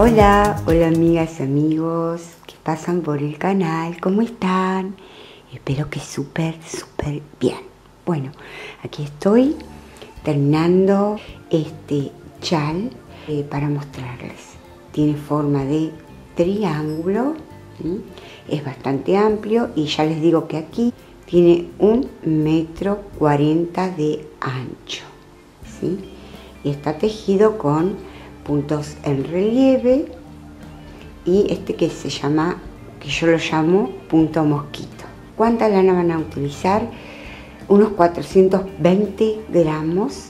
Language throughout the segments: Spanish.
Hola amigas y amigos que pasan por el canal, ¿cómo están? Espero que súper bien. Bueno, aquí estoy terminando este chal para mostrarles. Tiene forma de triángulo, ¿sí? Es bastante amplio y ya les digo que aquí tiene 1,40 m de ancho, ¿sí? Y está tejido con puntos en relieve y este que se llama, que yo lo llamo punto mosquito. ¿Cuánta lana van a utilizar? Unos 420 gramos,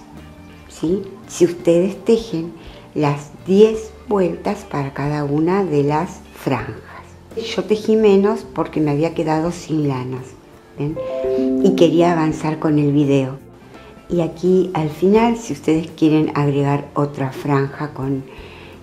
¿sí? Si ustedes tejen las 10 vueltas para cada una de las franjas. Yo tejí menos porque me había quedado sin lanas, ¿ven? Y quería avanzar con el video. Y aquí al final, si ustedes quieren agregar otra franja con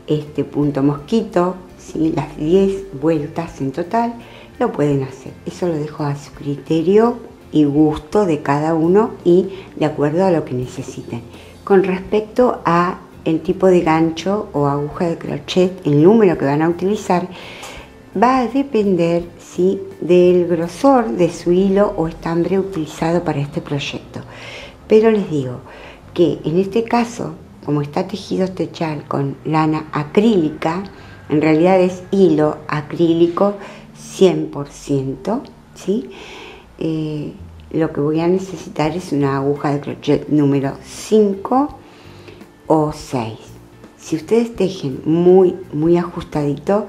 este punto mosquito, ¿sí? Las 10 vueltas en total, lo pueden hacer. Eso lo dejo a su criterio y gusto de cada uno y de acuerdo a lo que necesiten. Con respecto a el tipo de gancho o aguja de crochet, el número que van a utilizar va a depender, ¿sí?, del grosor de su hilo o estambre utilizado para este proyecto. Pero les digo que en este caso, como está tejido este chal con lana acrílica, en realidad es hilo acrílico 100%, ¿sí? Lo que voy a necesitar es una aguja de crochet número 5 o 6. Si ustedes tejen muy ajustadito,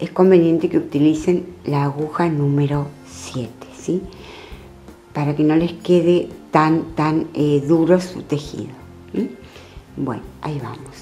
es conveniente que utilicen la aguja número 7, ¿sí? Para que no les quede tan duro su tejido. ¿Sí? Bueno, ahí vamos.